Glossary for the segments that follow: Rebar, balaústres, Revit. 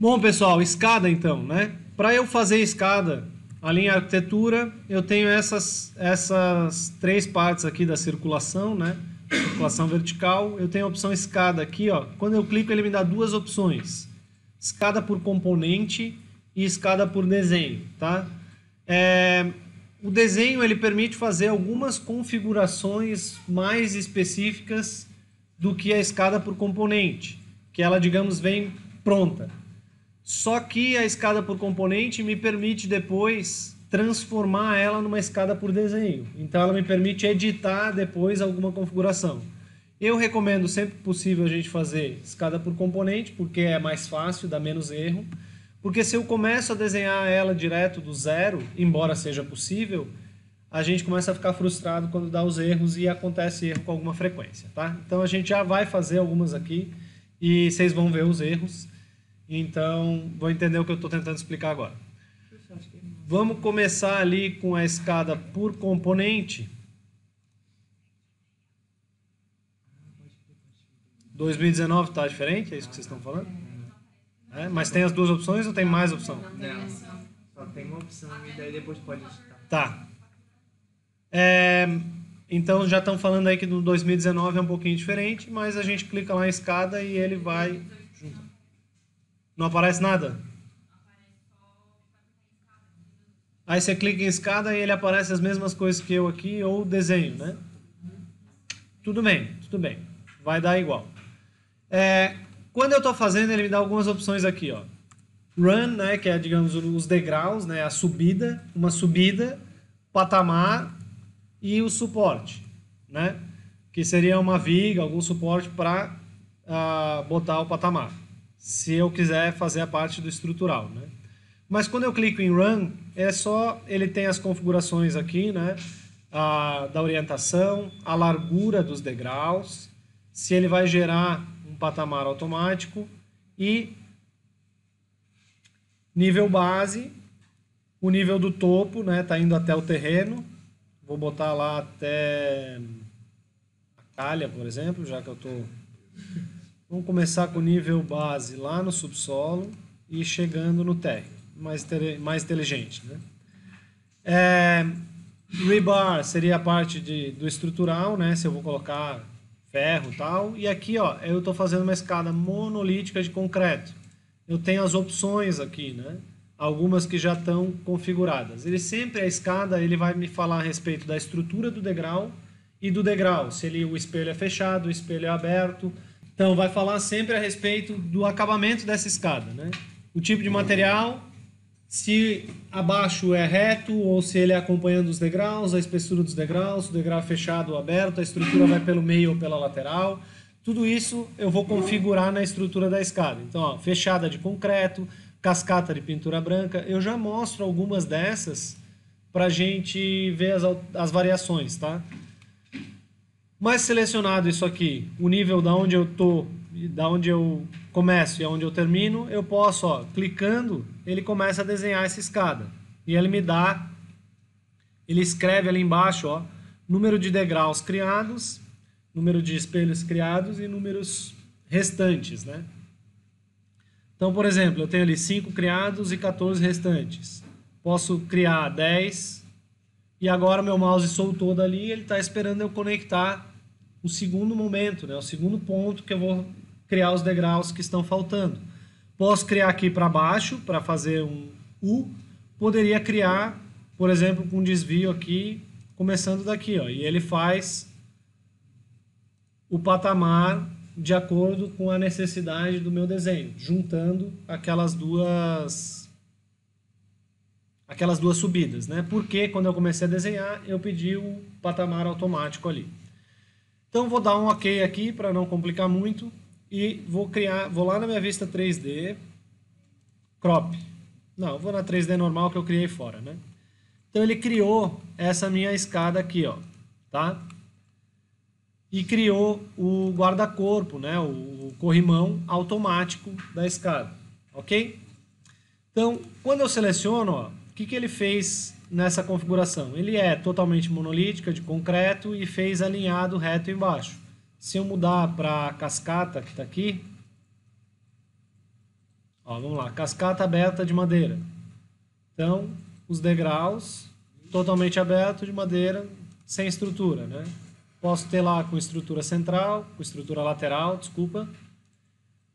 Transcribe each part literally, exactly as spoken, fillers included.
Bom, pessoal, escada então, né? Para eu fazer escada, ali em arquitetura, eu tenho essas, essas três partes aqui da circulação, né? Circulação vertical. Eu tenho a opção escada aqui, ó. Quando eu clico, ele me dá duas opções. Escada por componente e escada por desenho, tá? É... O desenho, ele permite fazer algumas configurações mais específicas do que a escada por componente, que ela, digamos, vem pronta. Só que a escada por componente me permite depois transformar ela numa escada por desenho. Então ela me permite editar depois alguma configuração. Eu recomendo sempre que possível a gente fazer escada por componente, porque é mais fácil, dá menos erro. Porque se eu começo a desenhar ela direto do zero, embora seja possível, a gente começa a ficar frustrado quando dá os erros e acontece erro com alguma frequência, tá? Então a gente já vai fazer algumas aqui e vocês vão ver os erros. Então, vão entender o que eu estou tentando explicar agora. Vamos começar ali com a escada por componente. dois mil e dezenove está diferente? É isso que vocês estão falando? É, mas tem as duas opções ou tem mais opção? Não, só tem uma opção e daí depois pode editar. Tá. É, então já estão falando aí que no dois mil e dezenove é um pouquinho diferente, mas a gente clica lá em escada e ele vai junto. Não aparece nada? Aí você clica em escada e ele aparece as mesmas coisas que eu aqui, ou desenho, né? Tudo bem, tudo bem. Vai dar igual. É... Quando eu estou fazendo, ele me dá algumas opções aqui, ó. Run, né, que é, digamos, os degraus, né, a subida, uma subida, patamar e o suporte, né, que seria uma viga, algum suporte para uh, botar o patamar, se eu quiser fazer a parte do estrutural, né. Mas quando eu clico em Run, é só, ele tem as configurações aqui, né, a, da orientação, a largura dos degraus, se ele vai gerar patamar automático e nível base, o nível do topo, né, tá indo até o terreno. Vou botar lá até a calha, por exemplo, já que eu tô... Vamos começar com o nível base lá no subsolo e chegando no térreo, mais, ter... mais inteligente, né? É... Rebar seria a parte de... do estrutural, né, se eu vou colocar ferro e tal, e aqui ó, eu estou fazendo uma escada monolítica de concreto. Eu tenho as opções aqui, né? Algumas que já estão configuradas. Ele sempre, a escada, ele vai me falar a respeito da estrutura do degrau e do degrau, se ele, o espelho é fechado, o espelho é aberto. Então vai falar sempre a respeito do acabamento dessa escada, né? O tipo de material, se abaixo é reto ou se ele é acompanhando os degraus, a espessura dos degraus, se o degrau é fechado ou aberto, a estrutura vai pelo meio ou pela lateral. Tudo isso eu vou configurar na estrutura da escada. Então, ó, fechada de concreto, cascata de pintura branca. Eu já mostro algumas dessas para a gente ver as, as variações, tá? Mas selecionado isso aqui, o nível da onde eu tô, da onde eu começo e aonde eu termino, eu posso, ó, clicando, ele começa a desenhar essa escada. E ele me dá, ele escreve ali embaixo, ó, número de degraus criados, número de espelhos criados e números restantes, né? Então, por exemplo, eu tenho ali cinco criados e quatorze restantes. Posso criar dez e agora meu mouse soltou dali e ele está esperando eu conectar o segundo momento, né? O segundo ponto que eu vou criar os degraus que estão faltando. Posso criar aqui para baixo, para fazer um U. Poderia criar, por exemplo, com um desvio aqui, começando daqui, ó, e ele faz o patamar de acordo com a necessidade do meu desenho, juntando aquelas duas, aquelas duas subidas, né? Porque quando eu comecei a desenhar, eu pedi o patamar automático ali. Então vou dar um OK aqui para não complicar muito. E vou criar, vou lá na minha vista três D, crop. Não, vou na três D normal que eu criei fora, né? Então ele criou essa minha escada aqui, ó, tá? E criou o guarda-corpo, né? O corrimão automático da escada, ok? Então, quando eu seleciono, ó, o que que ele fez nessa configuração? Ele é totalmente monolítica, de concreto, e fez alinhado reto embaixo. Se eu mudar para a cascata que está aqui, Ó, vamos lá, cascata aberta de madeira. Então, os degraus totalmente abertos de madeira, sem estrutura, né? Posso ter lá com estrutura central, com estrutura lateral, desculpa.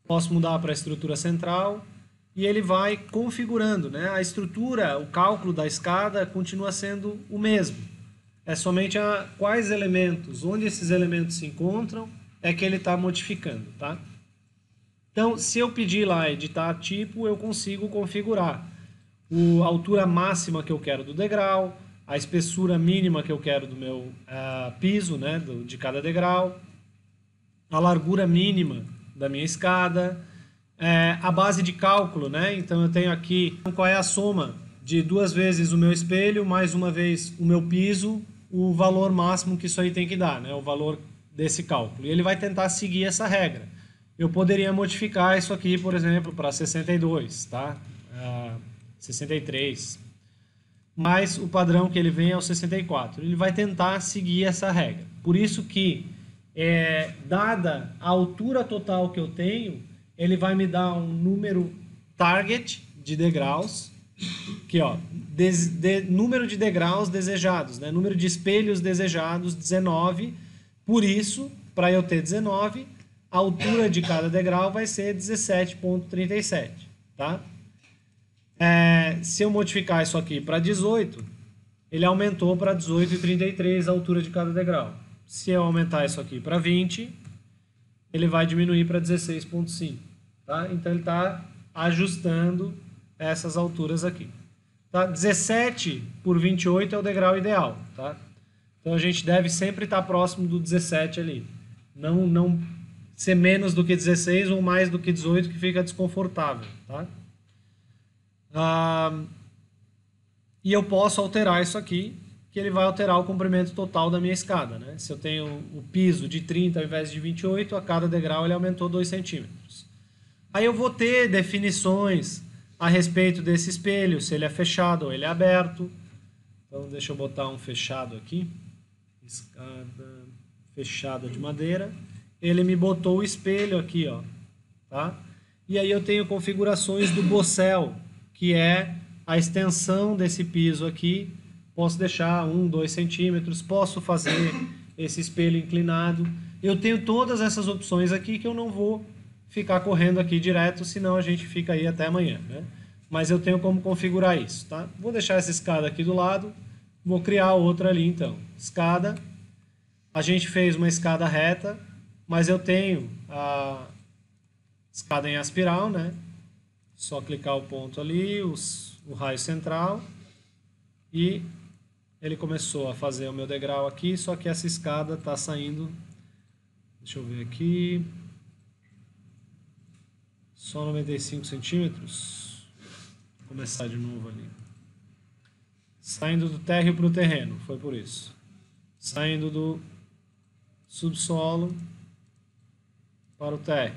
Posso mudar para estrutura central e ele vai configurando, né? A estrutura, o cálculo da escada continua sendo o mesmo. É somente a quais elementos, onde esses elementos se encontram, é que ele está modificando, tá? Então, se eu pedir lá editar tipo, eu consigo configurar a altura máxima que eu quero do degrau, a espessura mínima que eu quero do meu uh, piso, né, do, de cada degrau, a largura mínima da minha escada, é, a base de cálculo, né? Então eu tenho aqui qual é a soma de duas vezes o meu espelho, mais uma vez o meu piso, o valor máximo que isso aí tem que dar, né, o valor desse cálculo. E ele vai tentar seguir essa regra. Eu poderia modificar isso aqui, por exemplo, para sessenta e dois, tá? Uh, sessenta e três, mas o padrão que ele vem é o sessenta e quatro. Ele vai tentar seguir essa regra. Por isso que, é, dada a altura total que eu tenho, ele vai me dar um número target de degraus, que ó, des, de, número de degraus desejados, né? Número de espelhos desejados, dezenove. Por isso, para eu ter dezenove, a altura de cada degrau vai ser dezessete vírgula trinta e sete, tá? É, se eu modificar isso aqui para dezoito, ele aumentou para dezoito vírgula trinta e três a altura de cada degrau. Se eu aumentar isso aqui para vinte, ele vai diminuir para dezesseis vírgula cinco. Tá? Então ele está ajustando essas alturas aqui. Tá? dezessete por vinte e oito é o degrau ideal. Tá? Então a gente deve sempre estar tá próximo do dezessete ali. Não, não ser menos do que dezesseis ou mais do que dezoito, que fica desconfortável. Tá? Ah, e eu posso alterar isso aqui, que ele vai alterar o comprimento total da minha escada, né? Se eu tenho o piso de trinta ao invés de vinte e oito, a cada degrau ele aumentou dois centímetros. Aí eu vou ter definições a respeito desse espelho, se ele é fechado ou ele é aberto. Então deixa eu botar um fechado aqui, escada fechada de madeira. Ele me botou o espelho aqui, ó, tá? E aí eu tenho configurações do bossel, que é a extensão desse piso aqui. Posso deixar um, dois centímetros, posso fazer esse espelho inclinado. Eu tenho todas essas opções aqui que eu não vou ficar correndo aqui direto, senão a gente fica aí até amanhã, né? Mas eu tenho como configurar isso, tá? Vou deixar essa escada aqui do lado, vou criar outra ali então. Escada, a gente fez uma escada reta, mas eu tenho a escada em espiral, né? Só clicar o ponto ali, os, o raio central, e ele começou a fazer o meu degrau aqui, só que essa escada está saindo, deixa eu ver aqui, só noventa e cinco centímetros, vou começar de novo ali, saindo do térreo para o terreno, foi por isso, saindo do subsolo para o térreo.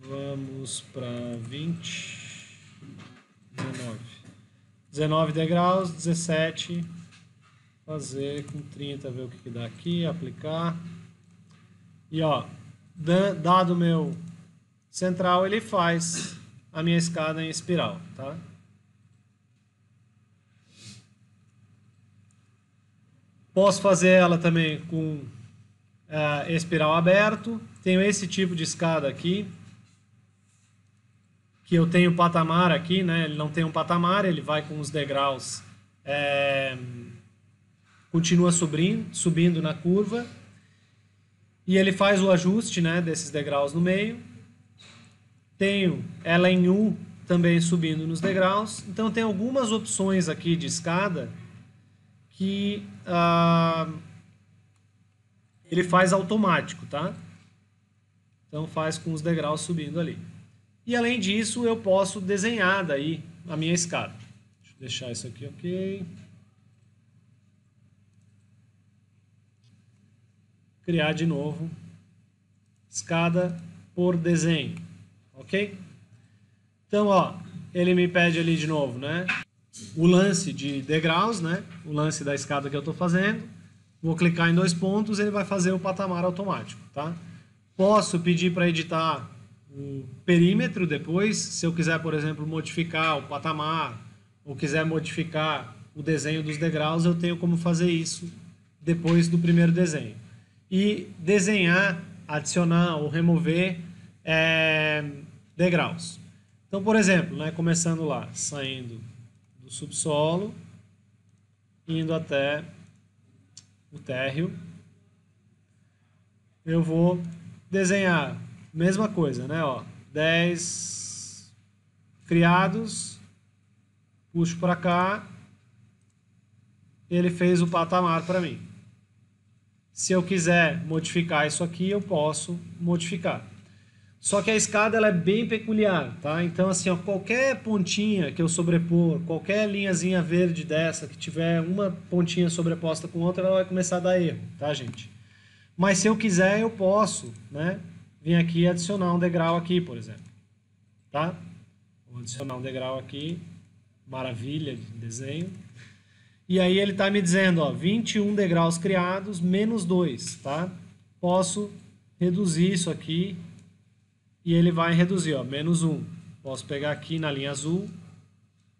Vamos para vinte, dezenove, dezenove degraus, dezessete, fazer com trinta, ver o que, que dá aqui, aplicar. E ó, dado o meu central, ele faz a minha escada em espiral, tá? Posso fazer ela também com uh, espiral aberto, tenho esse tipo de escada aqui, que eu tenho patamar aqui, né? Ele não tem um patamar, ele vai com os degraus, é, continua subindo, subindo na curva, e ele faz o ajuste, né, desses degraus no meio. Tenho ela em U também subindo nos degraus, então tem algumas opções aqui de escada que ah, ele faz automático, tá? Então faz com os degraus subindo ali. E além disso, eu posso desenhar daí a minha escada. Deixa eu deixar isso aqui ok. Criar de novo. Escada por desenho. Ok? Então, ó, ele me pede ali de novo, né? O lance de degraus, né? O lance da escada que eu estou fazendo. Vou clicar em dois pontos, ele vai fazer o patamar automático, tá? Posso pedir para editar o perímetro depois, se eu quiser, por exemplo, modificar o patamar, ou quiser modificar o desenho dos degraus, eu tenho como fazer isso depois do primeiro desenho. E desenhar, adicionar ou remover é, degraus. Então, por exemplo, né, começando lá, saindo do subsolo, indo até o térreo, eu vou desenhar mesma coisa, né? Ó, dez criados, puxo para cá, ele fez o patamar para mim. Se eu quiser modificar isso aqui, eu posso modificar. Só que a escada ela é bem peculiar, tá? Então, assim, ó, qualquer pontinha que eu sobrepor, qualquer linhazinha verde dessa que tiver uma pontinha sobreposta com outra, ela vai começar a dar erro, tá, gente? Mas se eu quiser, eu posso, né? Vim aqui e adicionar um degrau aqui, por exemplo, tá? Vou adicionar um degrau aqui, maravilha de desenho. E aí ele tá me dizendo, ó, vinte e um degraus criados, menos dois, tá? Posso reduzir isso aqui. E ele vai reduzir, ó, menos um. Posso pegar aqui na linha azul,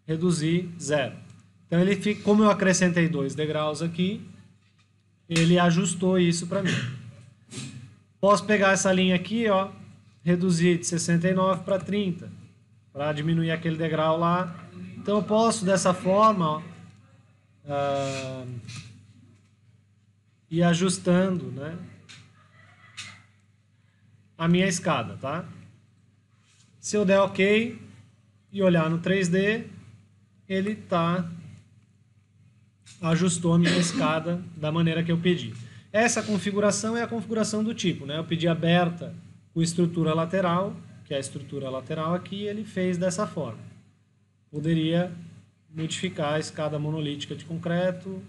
reduzir zero. Então, ele fica, como eu acrescentei dois degraus aqui, ele ajustou isso para mim. Posso pegar essa linha aqui, ó, reduzir de sessenta e nove para trinta, para diminuir aquele degrau lá. Então, eu posso, dessa forma, ó, ah, ir ajustando, né, a minha escada, tá? Se eu der OK e olhar no três D, ele tá ajustou a minha escada da maneira que eu pedi. Essa configuração é a configuração do tipo, né? Eu pedi aberta com estrutura lateral, que é a estrutura lateral aqui, ele fez dessa forma. Poderia modificar a escada monolítica de concreto.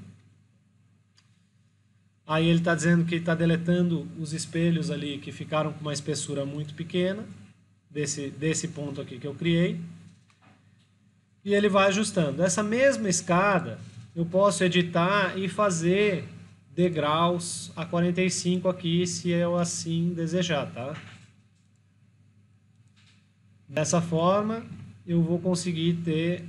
Aí ele está dizendo que está deletando os espelhos ali que ficaram com uma espessura muito pequena, desse, desse ponto aqui que eu criei. E ele vai ajustando. Essa mesma escada eu posso editar e fazer degraus a quarenta e cinco aqui, se eu assim desejar, tá? Dessa forma eu vou conseguir ter,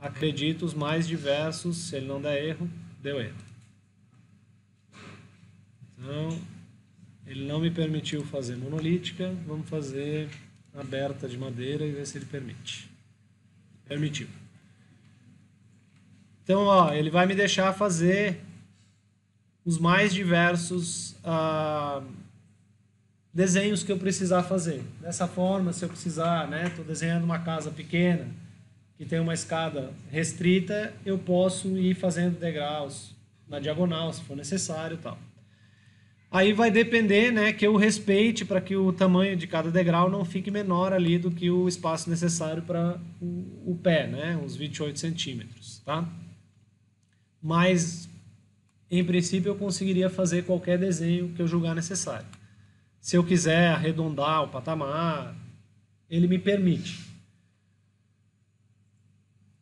acredito, os mais diversos, se ele não der erro, deu erro. Então, ele não me permitiu fazer monolítica, vamos fazer aberta de madeira e ver se ele permite. Permitiu. Então, ó, ele vai me deixar fazer os mais diversos ah, desenhos que eu precisar fazer. Dessa forma, se eu precisar, né, estou desenhando uma casa pequena, que tem uma escada restrita, eu posso ir fazendo degraus na diagonal, se for necessário e tal. Aí vai depender, né, que eu respeite para que o tamanho de cada degrau não fique menor ali do que o espaço necessário para o, o pé, né, uns vinte e oito centímetros, tá? Mas, em princípio, eu conseguiria fazer qualquer desenho que eu julgar necessário. Se eu quiser arredondar o patamar, ele me permite.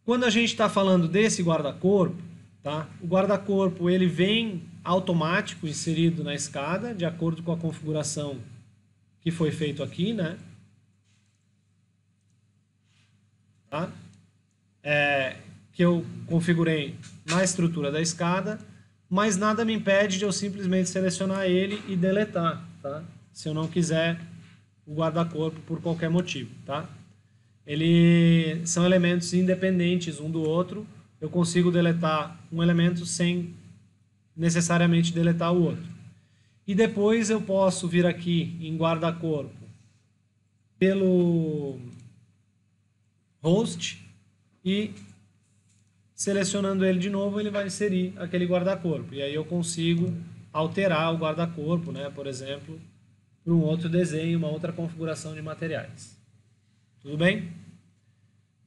Quando a gente está falando desse guarda-corpo, tá? O guarda-corpo ele vem automático inserido na escada, de acordo com a configuração que foi feito aqui, né? Tá? É, que eu configurei na estrutura da escada, mas nada me impede de eu simplesmente selecionar ele e deletar, tá? Se eu não quiser o guarda-corpo por qualquer motivo, tá? Ele são elementos independentes um do outro, eu consigo deletar um elemento sem necessariamente deletar o outro. E depois eu posso vir aqui em guarda-corpo pelo host e selecionando ele de novo, ele vai inserir aquele guarda-corpo. E aí eu consigo alterar o guarda-corpo, né, por exemplo, para um outro desenho, uma outra configuração de materiais. Tudo bem?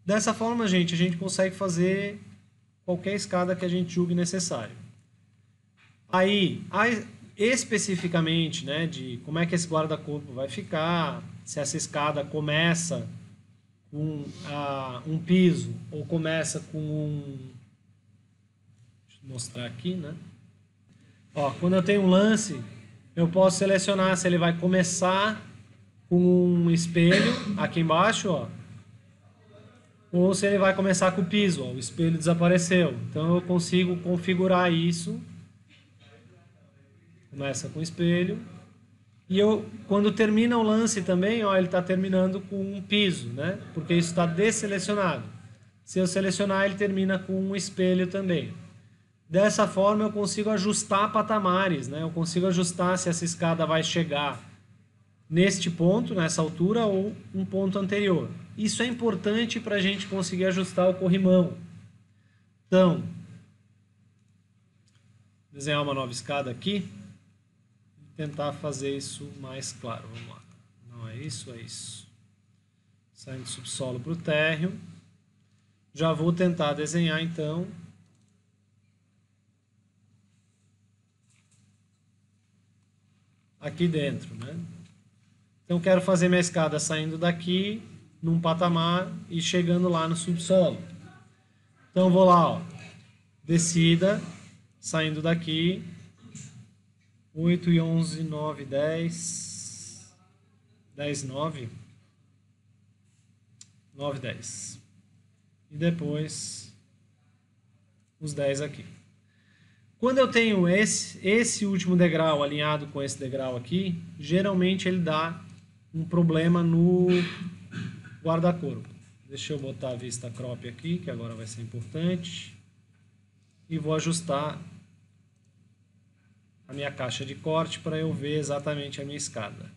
Dessa forma, gente, a gente consegue fazer qualquer escada que a gente julgue necessário. Aí, especificamente, né, de como é que esse guarda-corpo vai ficar, se essa escada começa com ah, um piso ou começa com um... Deixa eu mostrar aqui, né? Ó, quando eu tenho um lance, eu posso selecionar se ele vai começar com um espelho aqui embaixo, ó, ou se ele vai começar com o piso, ó, o espelho desapareceu. Então eu consigo configurar isso. Começa com o espelho. E eu, quando termina o lance também, ó, ele está terminando com um piso, né? Porque isso está desselecionado. Se eu selecionar, ele termina com um espelho também. Dessa forma eu consigo ajustar patamares, né? Eu consigo ajustar se essa escada vai chegar neste ponto, nessa altura, ou um ponto anterior. Isso é importante para a gente conseguir ajustar o corrimão. Então, desenhar uma nova escada aqui. Tentar fazer isso mais claro. Vamos lá. Não é isso, é isso. Saindo do subsolo para o térreo. Já vou tentar desenhar então. Aqui dentro, né? Então quero fazer minha escada saindo daqui, num patamar e chegando lá no subsolo. Então vou lá, ó. Descida, saindo daqui. oito e onze, nove, dez, dez, nove, nove, dez. E depois os dez aqui. Quando eu tenho esse, esse último degrau alinhado com esse degrau aqui, geralmente ele dá um problema no guarda-corpo. Deixa eu botar a vista crop aqui, que agora vai ser importante. E vou ajustar a minha caixa de corte para eu ver exatamente a minha escada.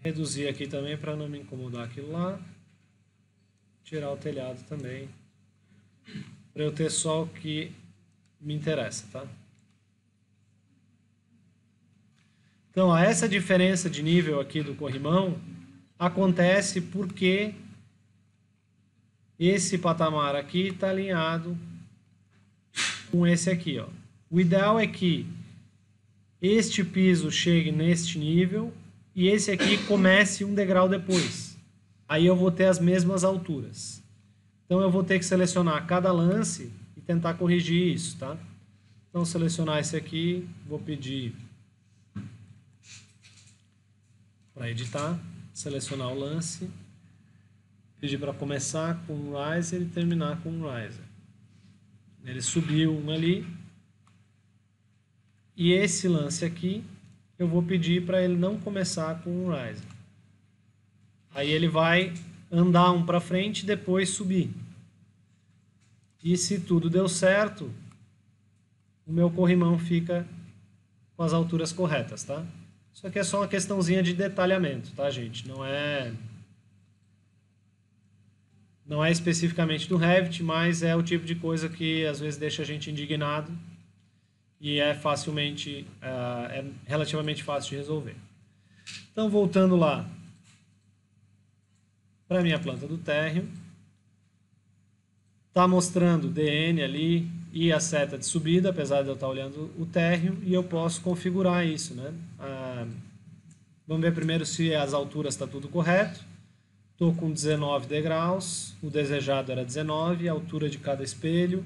Reduzir aqui também para não me incomodar aquilo lá. Tirar o telhado também, para eu ter só o que me interessa, tá? Então, ó, essa diferença de nível aqui do corrimão acontece porque esse patamar aqui está alinhado com esse aqui, ó. O ideal é que este piso chegue neste nível e esse aqui comece um degrau depois. Aí eu vou ter as mesmas alturas. Então eu vou ter que selecionar cada lance e tentar corrigir isso, tá? Então selecionar esse aqui, vou pedir para editar, selecionar o lance, pedir para começar com um riser e terminar com um riser. Ele subiu um ali. E esse lance aqui, eu vou pedir para ele não começar com um riser. Aí ele vai andar um para frente e depois subir. E se tudo deu certo, o meu corrimão fica com as alturas corretas, tá? Isso aqui é só uma questãozinha de detalhamento, tá, gente? Não é... Não é especificamente do Revit, mas é o tipo de coisa que às vezes deixa a gente indignado e é facilmente, é relativamente fácil de resolver. Então, voltando lá para a minha planta do térreo, está mostrando o D N ali e a seta de subida, apesar de eu estar olhando o térreo, e eu posso configurar isso, né? Ah, vamos ver primeiro se as alturas estão tudo correto. Estou com dezenove degraus, o desejado era dezenove, a altura de cada espelho,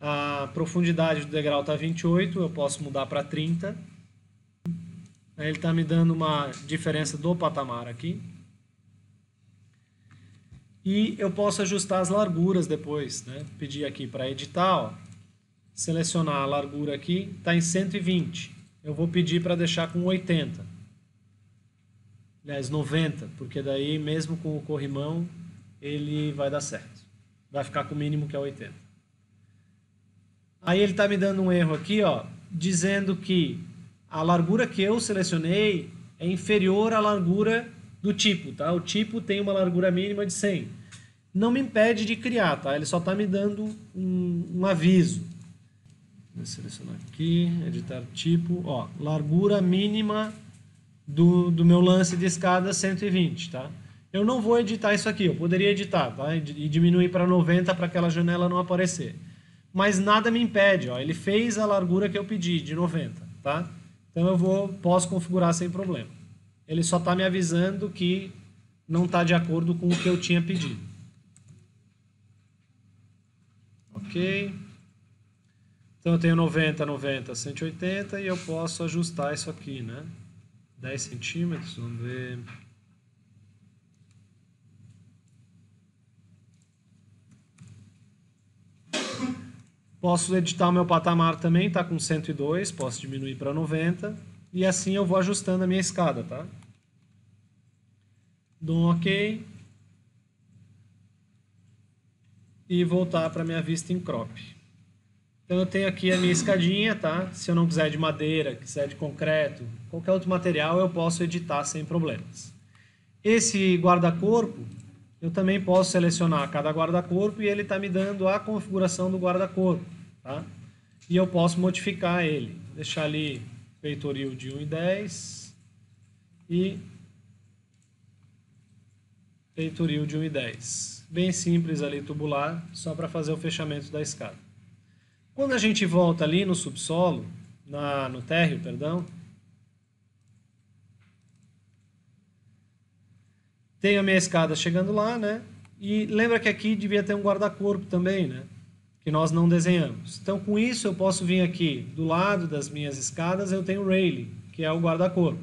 a profundidade do degrau está vinte e oito, eu posso mudar para trinta. Ele está me dando uma diferença do patamar aqui. E eu posso ajustar as larguras depois, né? Pedir aqui para editar, ó, selecionar a largura aqui, está em cento e vinte. Eu vou pedir para deixar com oitenta. Aliás, noventa, porque daí mesmo com o corrimão ele vai dar certo. Vai ficar com o mínimo que é oitenta. Aí ele está me dando um erro aqui, ó, dizendo que a largura que eu selecionei é inferior à largura do tipo, tá? O tipo tem uma largura mínima de cem. Não me impede de criar, tá? Ele só está me dando um, um aviso. Vou selecionar aqui, editar tipo, ó, largura mínima... Do, do meu lance de escada cento e vinte, tá? Eu não vou editar isso aqui, eu poderia editar, tá? E diminuir para noventa para aquela janela não aparecer. Mas nada me impede, ó, ele fez a largura que eu pedi, de noventa, tá? Então eu vou, posso configurar sem problema. Ele só está me avisando que não está de acordo com o que eu tinha pedido. Ok. Então eu tenho noventa, noventa, cento e oitenta e eu posso ajustar isso aqui, né? dez centímetros, vamos ver. Posso editar o meu patamar também, está com cento e dois, posso diminuir para noventa. E assim eu vou ajustando a minha escada, tá? Dou um OK. E voltar para a minha vista em crop. Então eu tenho aqui a minha escadinha, tá? Se eu não quiser de madeira, quiser de concreto, qualquer outro material eu posso editar sem problemas. Esse guarda-corpo, eu também posso selecionar cada guarda-corpo e ele está me dando a configuração do guarda-corpo, tá? E eu posso modificar ele, deixar ali peitoril de um e dez e peitoril de um e dez. Bem simples ali, tubular, só para fazer o fechamento da escada. Quando a gente volta ali no subsolo, na, no térreo, perdão, tenho a minha escada chegando lá, né? E lembra que aqui devia ter um guarda-corpo também, né? Que nós não desenhamos. Então com isso eu posso vir aqui, do lado das minhas escadas eu tenho o railing, que é o guarda-corpo.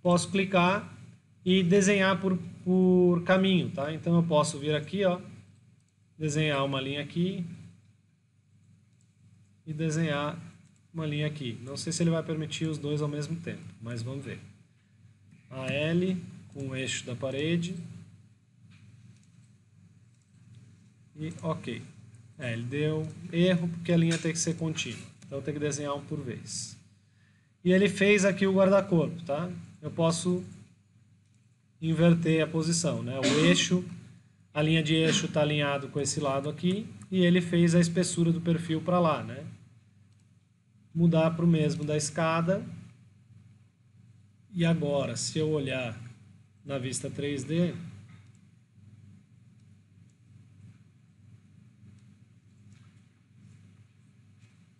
Posso clicar e desenhar por, por caminho, tá? Então eu posso vir aqui, ó, desenhar uma linha aqui, e desenhar uma linha aqui. Não sei se ele vai permitir os dois ao mesmo tempo, mas vamos ver. A L com o eixo da parede. E OK. É, ele deu erro porque a linha tem que ser contínua. Então tem que desenhar um por vez. E ele fez aqui o guarda-corpo, tá? Eu posso inverter a posição, né? O eixo, a linha de eixo está alinhado com esse lado aqui. E ele fez a espessura do perfil para lá, né? Mudar para o mesmo da escada. E agora, se eu olhar na vista três D,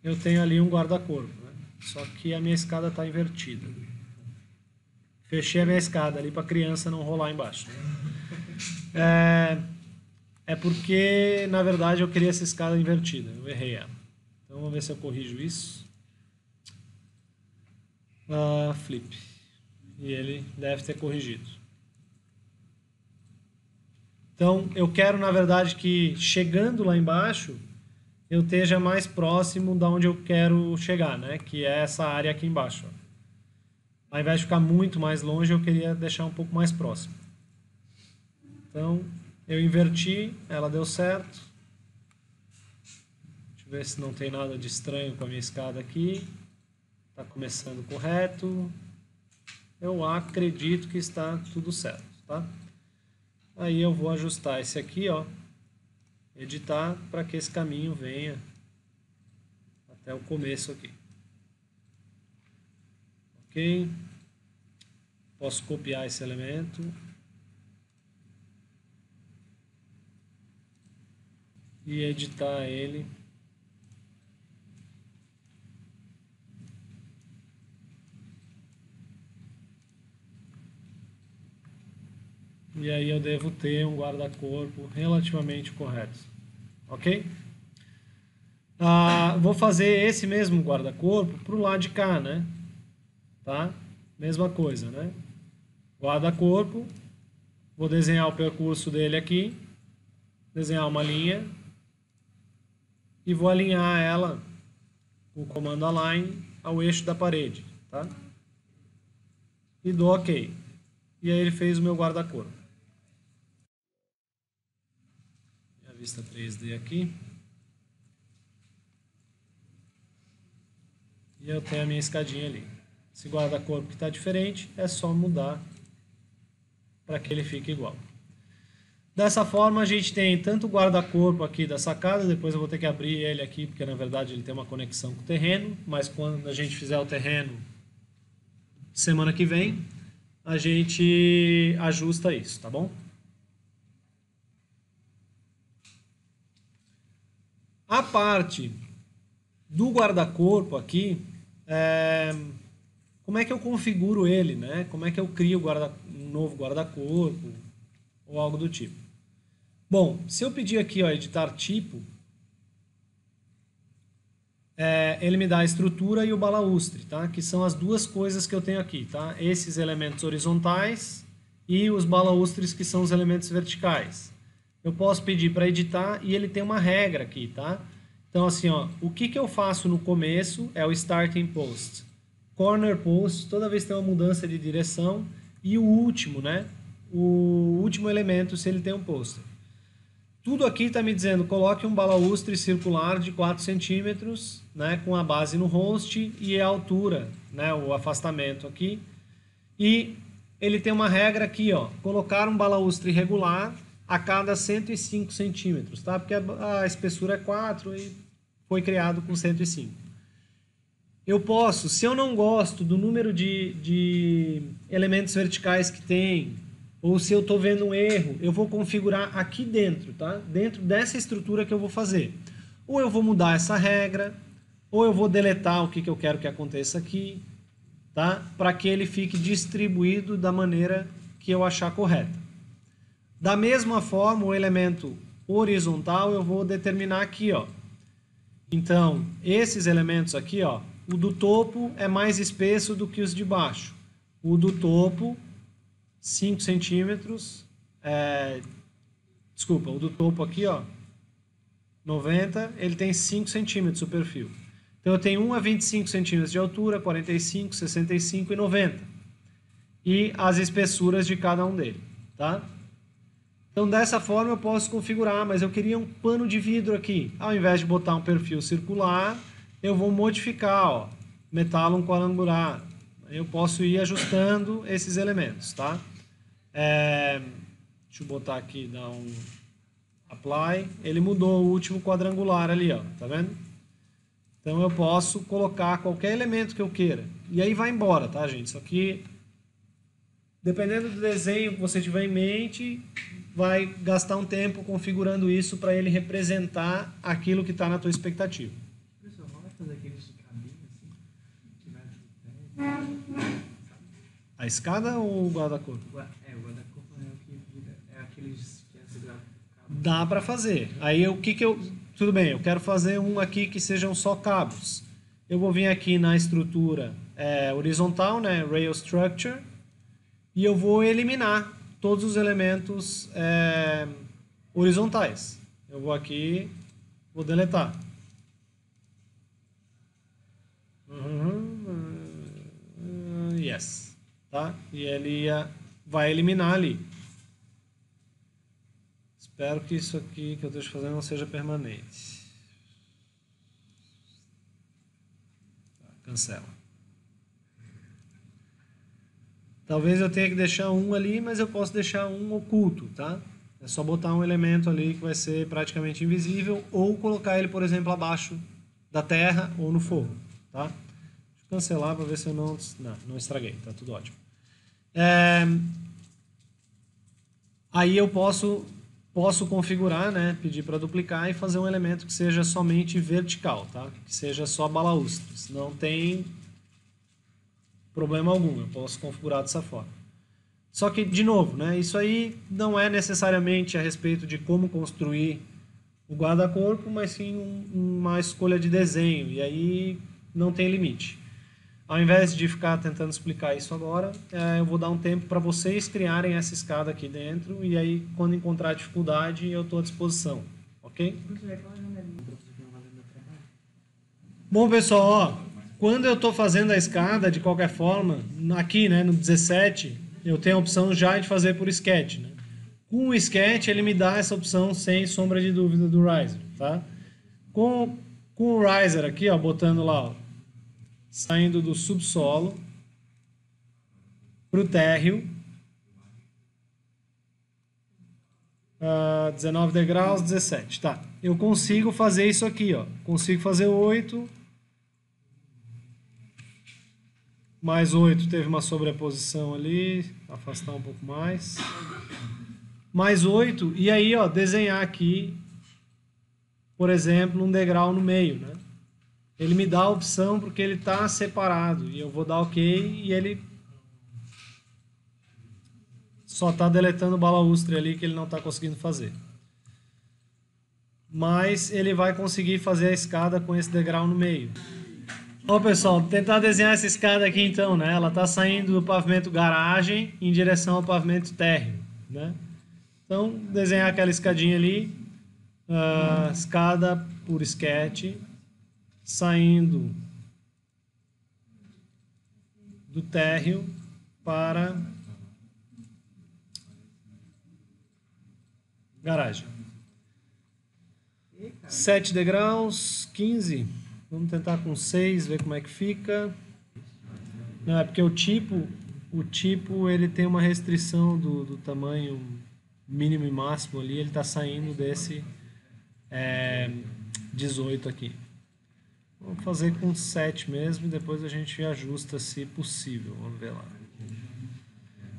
eu tenho ali um guarda-corpo, né? Só que a minha escada está invertida. Fechei a minha escada ali para a criança não rolar embaixo. Né? É... É porque, na verdade, eu queria essa escada invertida. Eu errei ela. Então, vamos ver se eu corrijo isso. Ah, flip. E ele deve ter corrigido. Então, eu quero, na verdade, que chegando lá embaixo, eu esteja mais próximo da onde eu quero chegar, né? Que é essa área aqui embaixo. Ó. Ao invés de ficar muito mais longe, eu queria deixar um pouco mais próximo. Então... eu inverti, ela deu certo. Deixa eu ver se não tem nada de estranho com a minha escada aqui. Está começando correto. Eu acredito que está tudo certo, tá? Aí eu vou ajustar esse aqui, ó. Editar para que esse caminho venha até o começo aqui. Ok? Posso copiar esse elemento. E editar ele e aí eu devo ter um guarda-corpo relativamente correto, ok? Ah, vou fazer esse mesmo guarda-corpo para o lado de cá, né? Tá? Mesma coisa, né? Guarda-corpo, vou desenhar o percurso dele aqui, desenhar uma linha e vou alinhar ela com o comando align ao eixo da parede, tá? E dou OK. E aí ele fez o meu guarda-corpo. A vista três D aqui. E eu tenho a minha escadinha ali. Esse guarda-corpo que está diferente é só mudar para que ele fique igual. Dessa forma a gente tem tanto o guarda-corpo aqui da sacada, depois eu vou ter que abrir ele aqui, porque na verdade ele tem uma conexão com o terreno, mas quando a gente fizer o terreno semana que vem, a gente ajusta isso, tá bom? A parte do guarda-corpo aqui, é... como é que eu configuro ele, né? Como é que eu crio guarda... um novo guarda-corpo ou algo do tipo? Bom, se eu pedir aqui, ó, editar tipo, é, ele me dá a estrutura e o balaustre, tá? Que são as duas coisas que eu tenho aqui, tá? Esses elementos horizontais e os balaustres, que são os elementos verticais. Eu posso pedir para editar e ele tem uma regra aqui, tá? Então, assim, ó, o que, que eu faço no começo é o starting post, corner post, toda vez que tem uma mudança de direção, e o último, né? O último elemento, se ele tem um poster. Tudo aqui está me dizendo, coloque um balaustre circular de quatro centímetros, né, com a base no host e a altura, né, o afastamento aqui. E ele tem uma regra aqui, ó, colocar um balaustre regular a cada cento e cinco centímetros, tá? Porque a, a espessura é quatro e foi criado com cento e cinco. Eu posso, se eu não gosto do número de, de elementos verticais que tem, ou se eu estou vendo um erro, eu vou configurar aqui dentro, tá? Dentro dessa estrutura que eu vou fazer. Ou eu vou mudar essa regra, ou eu vou deletar o que, que eu quero que aconteça aqui, tá? Para que ele fique distribuído da maneira que eu achar correta. Da mesma forma, o elemento horizontal eu vou determinar aqui, ó. Então, esses elementos aqui, ó, o do topo é mais espesso do que os de baixo. O do topo... cinco centímetros, é, desculpa, o do topo aqui, ó, noventa, ele tem cinco centímetros o perfil. Então eu tenho um a vinte e cinco centímetros de altura, quarenta e cinco, sessenta e cinco e noventa. E as espessuras de cada um dele, tá? Então dessa forma eu posso configurar, mas eu queria um pano de vidro aqui. Ao invés de botar um perfil circular, eu vou modificar, ó, metalo quadrangular. Eu posso ir ajustando esses elementos, tá? É, deixa eu botar aqui, dar um apply. Ele mudou o último quadrangular ali, ó, tá vendo? Então eu posso colocar qualquer elemento que eu queira. E aí vai embora, tá, gente? Isso aqui, dependendo do desenho que você tiver em mente, vai gastar um tempo configurando isso para ele representar aquilo que está na tua expectativa. Pessoal, vamos fazer aqueles caminhos assim? A escada ou o guarda-corpo? É, o guarda-corpo é o que vira, é aqueles que é segurado. Dá para fazer. Aí o que que eu... Tudo bem, eu quero fazer um aqui que sejam só cabos. Eu vou vir aqui na estrutura é, horizontal, né, Rail Structure, e eu vou eliminar todos os elementos é, horizontais. Eu vou aqui, vou deletar. Uhum, uh, yes. Tá? E ele ia, vai eliminar ali. Espero que isso aqui que eu estou fazendo não seja permanente. Tá, cancela. Talvez eu tenha que deixar um ali, mas eu posso deixar um oculto, tá? É só botar um elemento ali que vai ser praticamente invisível, ou colocar ele, por exemplo, abaixo da terra ou no forro, tá? Deixa eu cancelar para ver se eu não... Não, não estraguei, tá tudo ótimo. É, aí eu posso, posso configurar, né, pedir para duplicar e fazer um elemento que seja somente vertical, tá? Que seja só balaustres, não tem problema algum, eu posso configurar dessa forma. Só que, de novo, né, isso aí não é necessariamente a respeito de como construir o guarda-corpo, mas sim um, uma escolha de desenho, e aí não tem limite. Ao invés de ficar tentando explicar isso agora, eu vou dar um tempo para vocês criarem essa escada aqui dentro, e aí, quando encontrar dificuldade, eu estou à disposição, ok? Bom, pessoal, ó, quando eu estou fazendo a escada, de qualquer forma, aqui, né, no dezessete, eu tenho a opção já de fazer por sketch, né? Com o sketch, ele me dá essa opção sem sombra de dúvida do riser, tá? Com, com o riser aqui, ó, botando lá, ó, saindo do subsolo para o térreo, uh, dezenove degraus, dezessete, tá? Eu consigo fazer isso aqui, ó, consigo fazer oito, mais oito, teve uma sobreposição ali, afastar um pouco mais, mais oito, e aí, ó, desenhar aqui, por exemplo, um degrau no meio, né? Ele me dá a opção porque ele está separado, e eu vou dar OK e ele só está deletando o balaustre ali que ele não está conseguindo fazer. mas ele vai conseguir fazer a escada com esse degrau no meio. Bom, pessoal, tentar desenhar essa escada aqui então, né? Ela está saindo do pavimento garagem em direção ao pavimento térreo, né? Então, desenhar aquela escadinha ali, uh, escada por sketch, saindo do térreo para garagem. sete degraus, quinze... Vamos tentar com seis, ver como é que fica. Não, é porque o tipo, o tipo ele tem uma restrição do, do tamanho mínimo e máximo ali. Ele está saindo desse é, dezoito aqui. Vamos fazer com sete mesmo e depois a gente ajusta se possível. Vamos ver lá.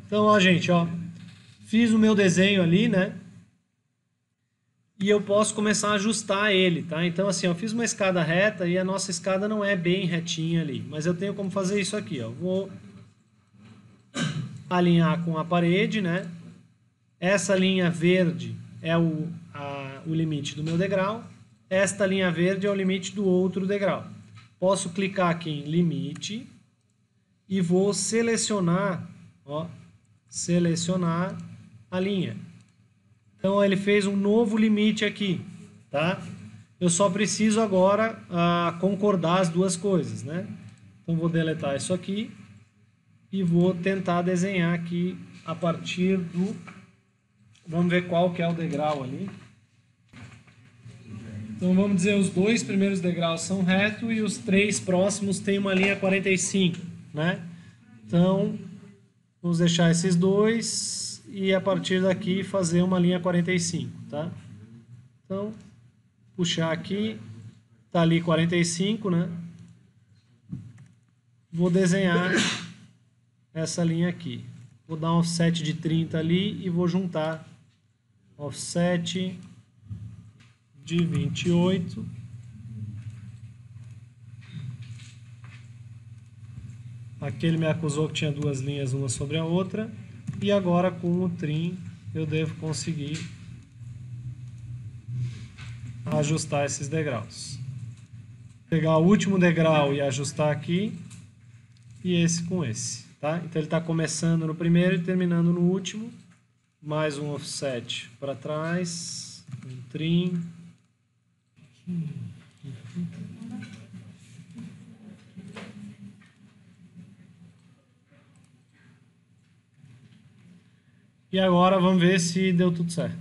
Então, ó, gente, ó, fiz o meu desenho ali, né? E eu posso começar a ajustar ele, tá? Então, assim, eu fiz uma escada reta e a nossa escada não é bem retinha ali. Mas eu tenho como fazer isso aqui, ó. Vou alinhar com a parede, né? Essa linha verde é o, a, o limite do meu degrau. Esta linha verde é o limite do outro degrau. Posso clicar aqui em limite e vou selecionar, ó, selecionar a linha. Então ele fez um novo limite aqui, tá? Eu só preciso agora ah, concordar as duas coisas, né? Então vou deletar isso aqui e vou tentar desenhar aqui a partir do... Vamos ver qual que é o degrau ali. Então vamos dizer os dois primeiros degraus são retos e os três próximos têm uma linha quarenta e cinco, né? Então vamos deixar esses dois... E a partir daqui fazer uma linha quarenta e cinco, tá? Então, puxar aqui, tá ali quarenta e cinco, né? Vou desenhar essa linha aqui. Vou dar um offset de trinta ali e vou juntar offset de vinte e oito. Aqui ele me acusou que tinha duas linhas, uma sobre a outra. E agora com o trim eu devo conseguir ajustar esses degraus. Pegar o último degrau e ajustar aqui, e esse com esse, tá? Então ele está começando no primeiro e terminando no último. Mais um offset para trás, um trim. E agora vamos ver se deu tudo certo.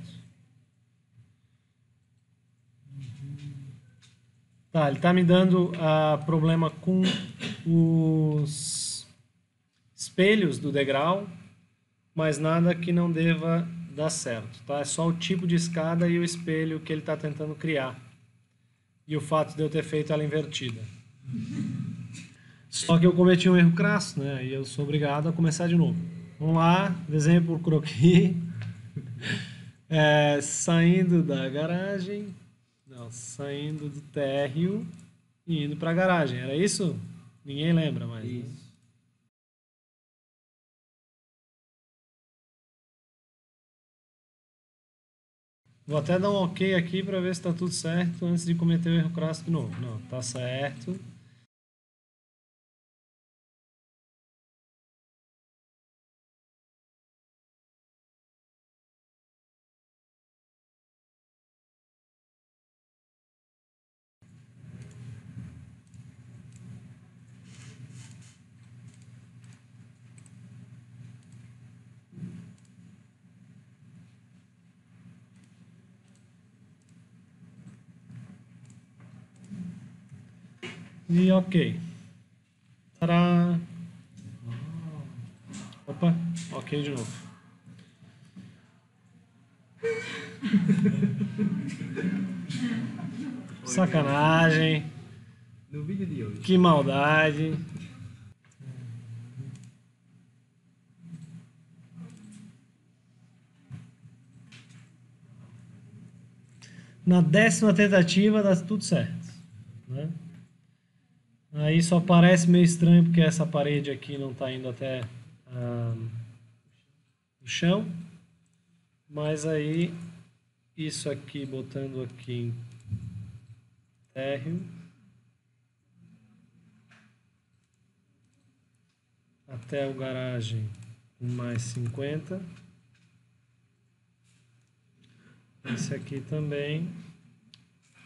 Tá, ele está me dando uh, problema com os espelhos do degrau, mas nada que não deva dar certo, tá? É só o tipo de escada e o espelho que ele está tentando criar. E o fato de eu ter feito ela invertida. Só que eu cometi um erro crasso, né? E eu sou obrigado a começar de novo. Vamos lá, desenho por croquis, é, saindo da garagem, não, saindo do térreo e indo para a garagem, era isso? Ninguém lembra mais. Isso. Né? Vou até dar um ok aqui para ver se está tudo certo antes de cometer o erro crasso de novo. Não, tá certo. E ok. Tadá. Opa, ok de novo. Sacanagem. No vídeo de hoje. Que maldade. Na décima tentativa dá tudo certo, né? Aí só parece meio estranho porque essa parede aqui não está indo até ah, o chão, mas aí isso aqui, botando aqui em térreo. Até o garagem, mais cinquenta. Esse aqui também,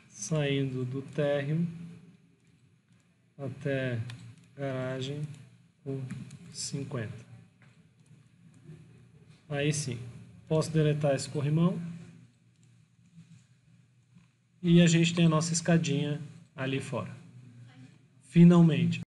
saindo do térreo até garagem com cinquenta. Aí sim, posso deletar esse corrimão. E a gente tem a nossa escadinha ali fora. Finalmente.